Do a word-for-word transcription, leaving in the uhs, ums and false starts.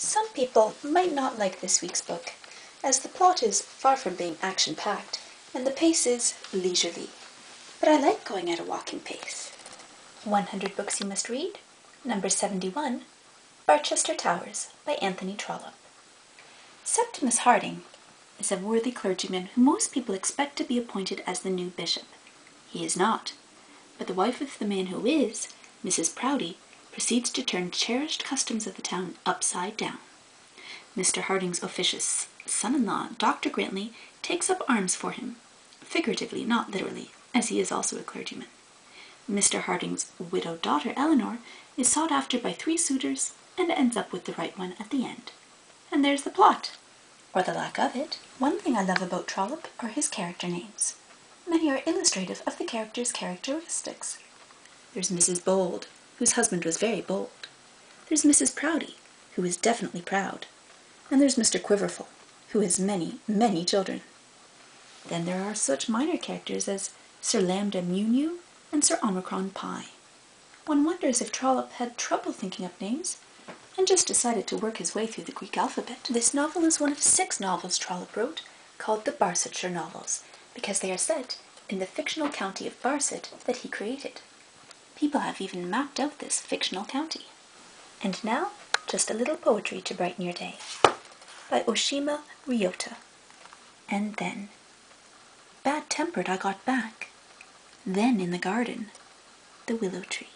Some people might not like this week's book, as the plot is far from being action-packed, and the pace is leisurely. But I like going at a walking pace. one hundred Books You Must Read, number seventy-one, Barchester Towers, by Anthony Trollope. Septimus Harding is a worthy clergyman who most people expect to be appointed as the new bishop. He is not, but the wife of the man who is, Missus Proudie, proceeds to turn cherished customs of the town upside down. Mister Harding's officious son-in-law, Doctor Grantly, takes up arms for him, figuratively, not literally, as he is also a clergyman. Mister Harding's widowed daughter, Eleanor, is sought after by three suitors and ends up with the right one at the end. And there's the plot, or the lack of it. One thing I love about Trollope are his character names. Many are illustrative of the character's characteristics. There's Missus Bold, whose husband was very bold. There's Missus Proudie, who is definitely proud. And there's Mister Quiverful, who has many, many children. Then there are such minor characters as Sir Lambda Mu Nu and Sir Omicron Pi. One wonders if Trollope had trouble thinking up names and just decided to work his way through the Greek alphabet. This novel is one of six novels Trollope wrote, called the Barsetshire novels, because they are set in the fictional county of Barset that he created. People have even mapped out this fictional county. And now, just a little poetry to brighten your day, by Oshima Ryota. And then, bad-tempered I got back, then in the garden, the willow tree.